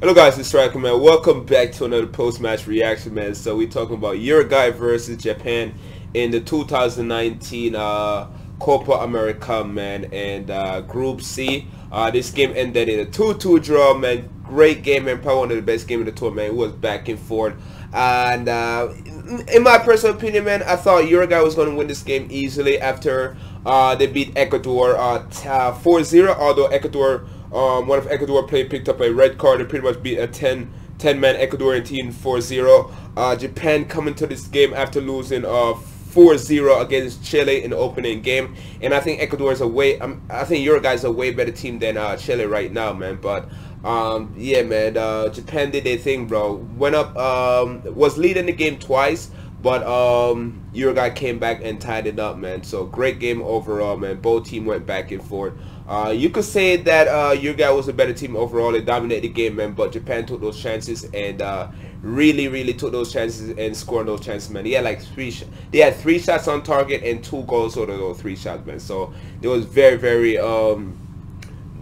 Hello guys, it's Striker Man. Welcome back to another post-match reaction, man. So we're talking about Uruguay versus Japan in the 2019 Copa America, man, and Group C. This game ended in a 2-2 draw, man. Great game, man. Probably one of the best games of the tour, man. It was back and forth. And in my personal opinion, man, I thought Uruguay was going to win this game easily after they beat Ecuador 4-0, although Ecuador... one of Ecuador players picked up a red card and pretty much beat a 10-man Ecuadorian team 4-0. Japan coming to this game after losing 4-0 against Chile in the opening game, and I think Ecuador is a way. I think Uruguay is a way better team than Chile right now, man. But yeah, man, Japan did their thing, bro. Went up, was leading the game twice, but Uruguay came back and tied it up, man. So great game overall, man. Both team went back and forth. You could say that Uruguay was a better team overall. They dominated the game, man, but Japan took those chances and really took those chances and scored those chances, man. They had like three shots on target and 2 goals out of those 3 shots, man. So it was very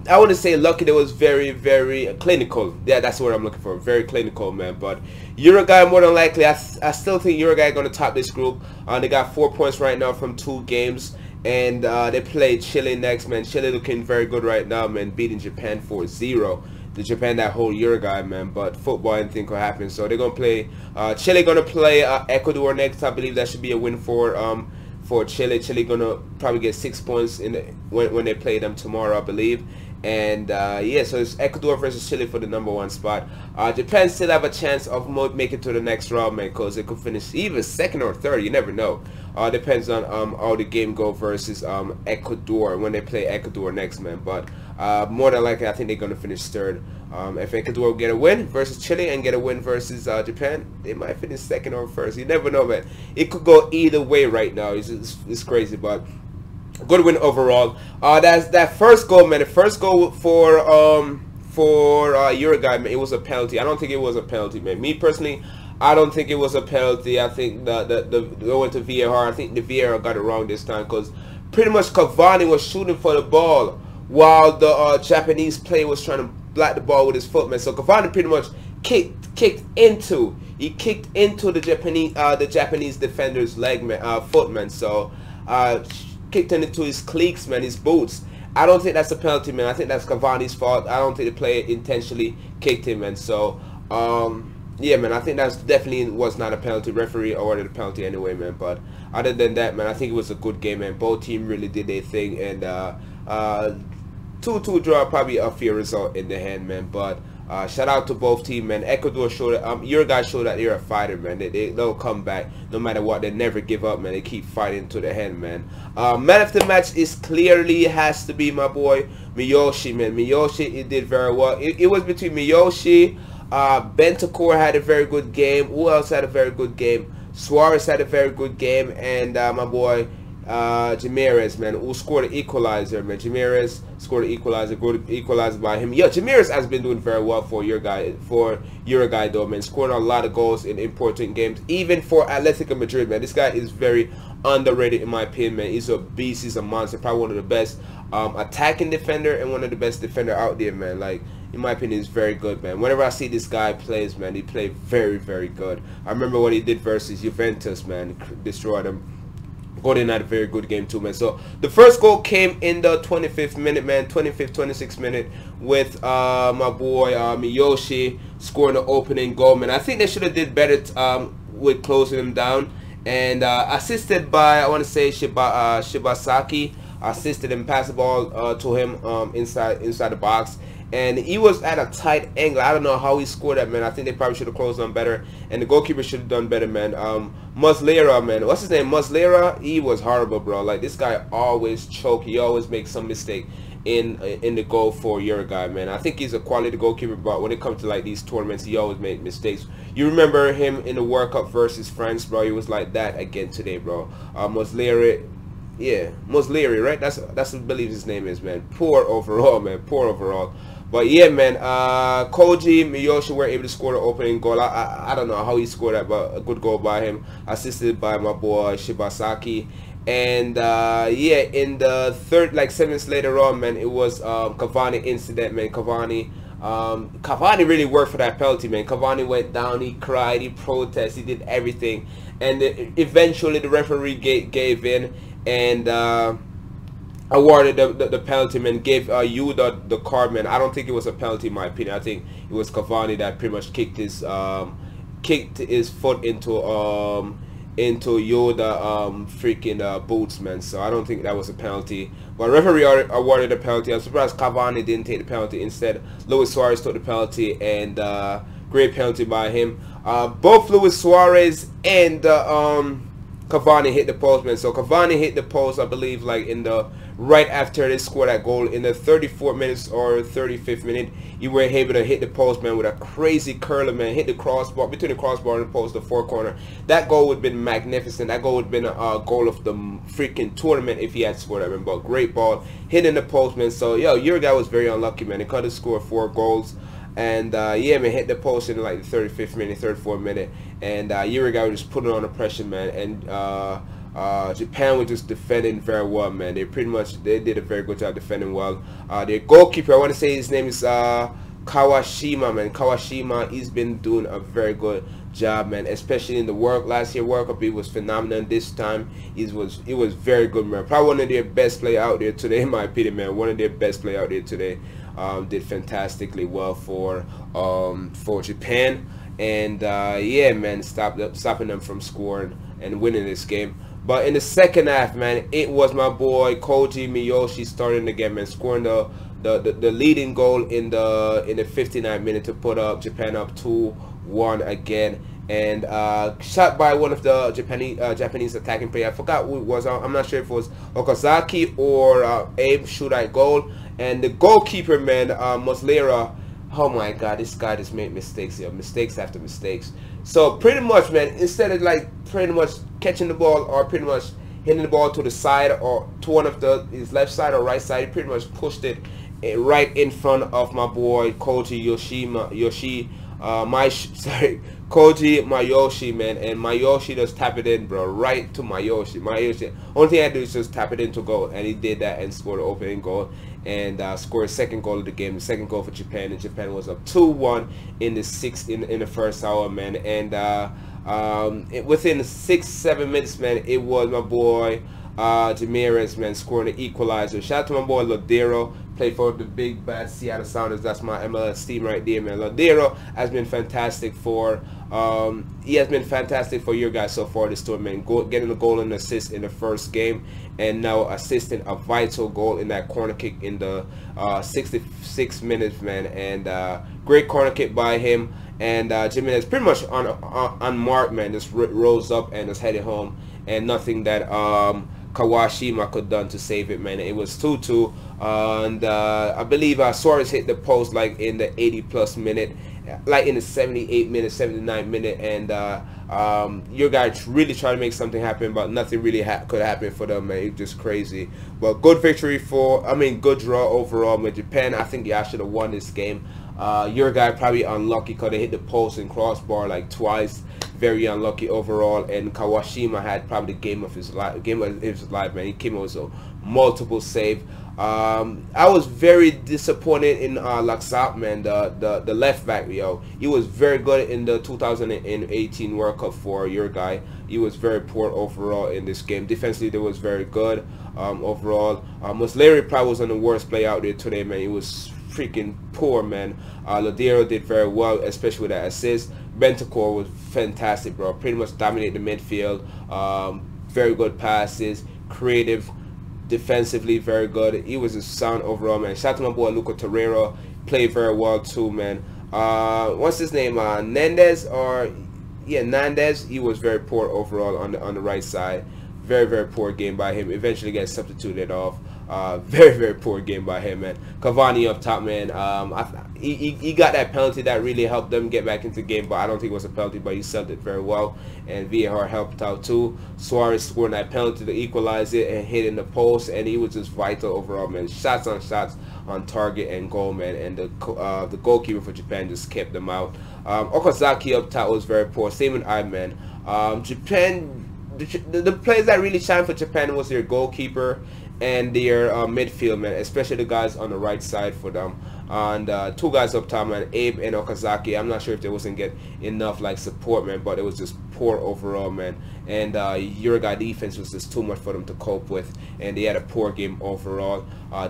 I wouldn't say lucky. It was very clinical. Yeah, that's what I'm looking for. Very clinical, man. But Uruguay, more than likely, I still think Uruguay are going to top this group. They got 4 points right now from 2 games. And they play Chile next, man. Chile looking very good right now, man. Beating Japan 4-0. The Japan that hold Uruguay, man. But football, anything could happen. So they're going to play... Chile going to play Ecuador next. I believe that should be a win for Chile. Chile going to probably get 6 points in the, when they play them tomorrow, I believe. And yeah, so it's Ecuador versus Chile for the #1 spot. Japan still have a chance of making it to the next round, man, because it could finish either 2nd or 3rd. You never know. Depends on how the game go versus Ecuador when they play Ecuador next, man. But more than likely, I think they're gonna finish 3rd. If Ecuador get a win versus Chile and get a win versus Japan, they might finish 2nd or 1st. You never know, man. It could go either way right now. It's crazy, but. Good win overall. That's that first goal, man. The first goal for Uruguay, man, it was a penalty. I don't think it was a penalty, man. Me personally, I don't think it was a penalty. I think they went to VAR. I think the VAR got it wrong this time because pretty much Cavani was shooting for the ball while the Japanese player was trying to block the ball with his foot, man. So Cavani pretty much kicked into the Japanese defender's leg, man, foot, man. So. Kicked into his cleats, man, his boots. I don't think that's a penalty, man. I think that's Cavani's fault. I don't think the player intentionally kicked him, man. So, yeah, man, I think that's definitely was not a penalty. Referee awarded a penalty anyway, man. But other than that, man, I think it was a good game, man. Both team really did their thing, and 2-2 draw, probably a fair result in the hand, man. But shout out to both team, man. Ecuador showed, Uruguay showed that they're a fighter, man. They'll come back no matter what. They never give up, man. They keep fighting to the end, man. Man of the match is clearly has to be my boy Miyoshi, man. Miyoshi, it did very well. It was between Miyoshi, Bentancur had a very good game. Who else had a very good game? Suarez had a very good game, and my boy. Giménez, man, who scored an equalizer, man. Giménez scored an equalizer, good equalizer by him. Yo, Giménez has been doing very well for Uruguay, though, man. Scoring a lot of goals in important games, even for Atletico Madrid, man. This guy is very underrated in my opinion, man. He's a beast, he's a monster, probably one of the best attacking defender and one of the best defender out there, man. Like, in my opinion, he's very good, man. Whenever I see this guy plays, man, he played very good. I remember what he did versus Juventus, man. Destroyed him. Gordon had a very good game too, man. So the first goal came in the 25th minute, man. 26th minute with my boy Miyoshi scoring the opening goal, man. I think they should have did better with closing him down, and assisted by, I want to say, Shibasaki assisted and passed the ball to him inside the box. And he was at a tight angle. I don't know how he scored that, man. I think they probably should have closed on better. And the goalkeeper should have done better, man. Muslera, man. What's his name? Muslera? He was horrible, bro. Like, this guy always choke. He always makes some mistake in the goal for Uruguay, man. I think he's a quality goalkeeper, but when it comes to, like, these tournaments, he always made mistakes. You remember him in the World Cup versus France, bro. He was like that again today, bro. Muslera... Yeah, Muslera, right? That's what I believe his name is, man. Poor overall, man. Poor overall. But yeah, man, Koji Miyoshi were able to score the opening goal. I don't know how he scored that, but a good goal by him. Assisted by my boy Shibasaki. And yeah, in the 7 minutes later on, man, it was Cavani incident, man. Cavani Cavani really worked for that penalty, man. Cavani went down, he cried, he protested, he did everything, and eventually the referee gave in and awarded the penalty, man. Gave you the card, man. I don't think it was a penalty, in my opinion. I think it was Cavani that pretty much kicked his foot into Yoda freaking boots, man. So I don't think that was a penalty, but referee awarded a penalty. I'm surprised Cavani didn't take the penalty. Instead, Luis Suarez took the penalty, and great penalty by him. Both Luis Suarez and Cavani hit the post, man. So Cavani hit the post, I believe, like in the right after they scored that goal in the 34th minutes or 35th minute. You were able to hit the post, man, with a crazy curler, man. Hit the crossbar, between the crossbar and the post, the four corner. That goal would have been magnificent. That goal would have been a goal of the freaking tournament if he had scored that, man. But great ball hitting the post, man. So yo, your guy was very unlucky, man. He could have scored 4 goals. And yeah, man, hit the post in like the 35th minute, 34th minute, and Uruguay was just putting on the pressure, man. And Japan was just defending very well, man. They pretty much did a very good job defending well. Their goalkeeper, I want to say his name is Kawashima, man. Kawashima, he's been doing a very good job, man. Especially in the last year World Cup, he was phenomenal. This time, he was very good, man. Probably one of their best players out there today, in my opinion, man. One of their best players out there today. Did fantastically well for Japan, and yeah, man, stopping them from scoring and winning this game. But in the second half, man, it was my boy Koji Miyoshi starting the game and scoring the leading goal in the 59th minute to put up Japan up 2-1 again. And shot by one of the Japanese attacking players. I forgot who it was. I'm not sure if it was Okazaki or Abe Shudai goal. And the goalkeeper, man, Muslera. Oh my God, this guy just made mistakes here, mistakes after mistakes. So pretty much, man, instead of like pretty much catching the ball or pretty much hitting the ball to the side or to one of his left side or right side, he pretty much pushed it right in front of my boy Koji Miyoshi, man, and Miyoshi just tap it in, bro, right to Miyoshi. Only thing I do is just tap it into goal, and he did that and scored the opening goal and scored second goal of the game, the second goal for Japan, and Japan was up 2-1 in the in the first hour, man. And within 6-7 minutes, man, it was my boy Giménez, man, scoring the equalizer. Shout out to my boy Lodeiro, played for the big bad Seattle Sounders. That's my MLS team right there, man. Lodeiro has been fantastic for your guys so far this tournament. Getting a goal and assist in the first game, and now assisting a vital goal in that corner kick in the 66 minutes, man. And great corner kick by him. And Giménez pretty much unmarked, man, just rose up and just headed home, and nothing that Kawashima could done to save it, man. It was 2-2, and I believe Suarez hit the post like in the 80+ minute, like in the 78 minute, 79 minute, and your guys really trying to make something happen, but nothing really could happen for them, man. It's just crazy. But good victory good draw overall with Japan. I think y'all should have won this game. Your guy probably unlucky because they hit the post and crossbar like twice. Very unlucky overall. And Kawashima had probably the game of his life, man. He came out with a multiple save. I was very disappointed in Laxalt, man, the left back, yo. He was very good in the 2018 World Cup for your guy. He was very poor overall in this game. Defensively, they was very good overall. Muslera probably was on the worst play out there today, man. He was freaking poor, man. Lodeiro did very well, especially with that assist. Bentancur was fantastic, bro. Pretty much dominated the midfield. Very good passes, creative, defensively very good. He was a sound overall, man. Shout out to my boy Lucas Torreira, played very well too, man. What's his name? Nández. He was very poor overall on the right side. Very poor game by him. Eventually gets substituted off. Very poor game by him, man. Cavani up top, man. He got that penalty that really helped them get back into the game, but I don't think it was a penalty, but he subbed it very well, and VAR helped out too. Suarez scoring that penalty to equalize it and hitting the post, and he was just vital overall, man. Shots on shots on target and goal, man, and the goalkeeper for Japan just kept them out. Okazaki up top was very poor, same with I, man. Japan, the players that really shined for Japan was their goalkeeper and their midfield, man, especially the guys on the right side for them. and two guys up top, man, Abe and Okazaki. I'm not sure if they wasn't get enough like support, man, but it was just poor overall, man. And Uruguay defense was just too much for them to cope with, and they had a poor game overall.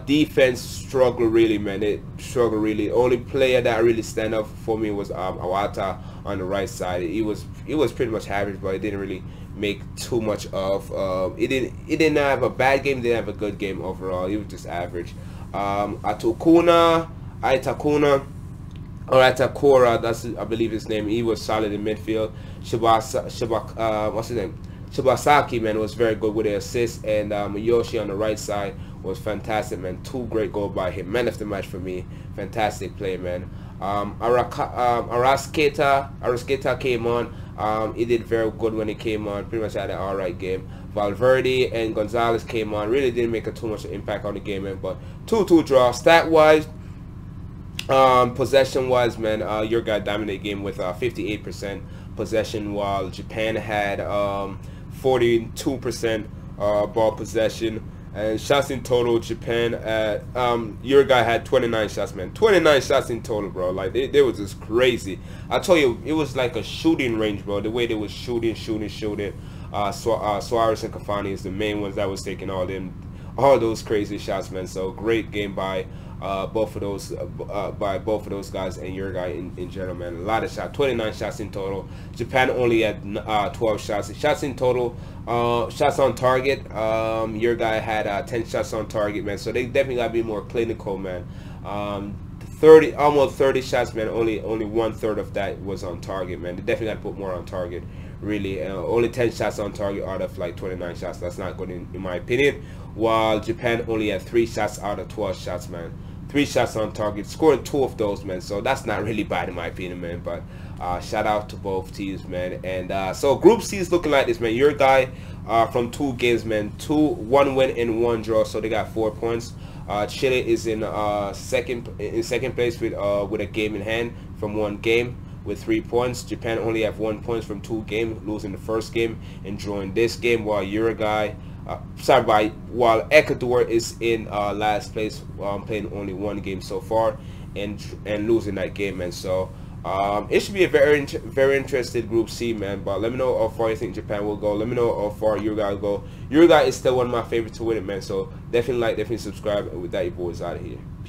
Defense struggled really, man. It struggled really. Only player that really stand up for me was Awata on the right side. It was pretty much average, but it didn't really make too much of it didn't have a bad game, didn't have a good game overall. It was just average. Aitakura, that's I believe his name. He was solid in midfield. Shibasaki, man, was very good with the assists, and Miyoshi on the right side was fantastic, man. Two great goals by him. Man of the match for me. Fantastic play, man. Arasketa came on. He did very good when he came on. Pretty much had an alright game. Valverde and Gonzalez came on. Really didn't make too much impact on the game, man. But 2-2 draw. Stat-wise, possession-wise, man, your guy dominated the game with 58% possession, while Japan had 42% ball possession. And shots in total, Japan at your guy had 29 shots, man. 29 shots in total, bro. Like they was just crazy. I told you, it was like a shooting range, bro. The way they was shooting. Suarez and Cavani is the main ones that was taking all those crazy shots, man. So great game by both of those guys, and your guy in general, man. A lot of shots, 29 shots in total. Japan only had 12 shots in total. Shots on target, your guy had 10 shots on target, man. So they definitely gotta be more clinical, man. 30 almost 30 shots, man. Only 1/3 of that was on target, man. They definitely gotta put more on target, really. Only 10 shots on target out of like 29 shots. That's not good in my opinion. While Japan only had 3 shots out of 12 shots, man. 3 shots on target, scoring 2 of those, man. So that's not really bad in my opinion, man. But shout out to both teams, man. And so Group C is looking like this, man. Your guy from 2 games, man, 1 win and 1 draw, so they got 4 points. Chile is in second place with a game in hand from 1 game with 3 points. Japan only have 1 point from 2 games, losing the first game and drawing this game, while Uruguay, while Ecuador is in last place, playing only 1 game so far and losing that game, man. So it should be a very interesting Group C, man. But let me know how far you think Japan will go. Let me know how far Uruguay will go. Uruguay is still one of my favorites to win it, man. So definitely like, definitely subscribe. And with that, your boy is out of here.